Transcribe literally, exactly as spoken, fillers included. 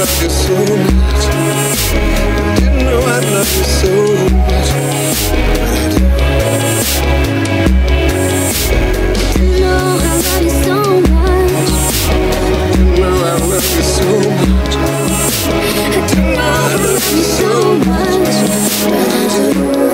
loved you so much, I didn't know I loved you so much, but I do.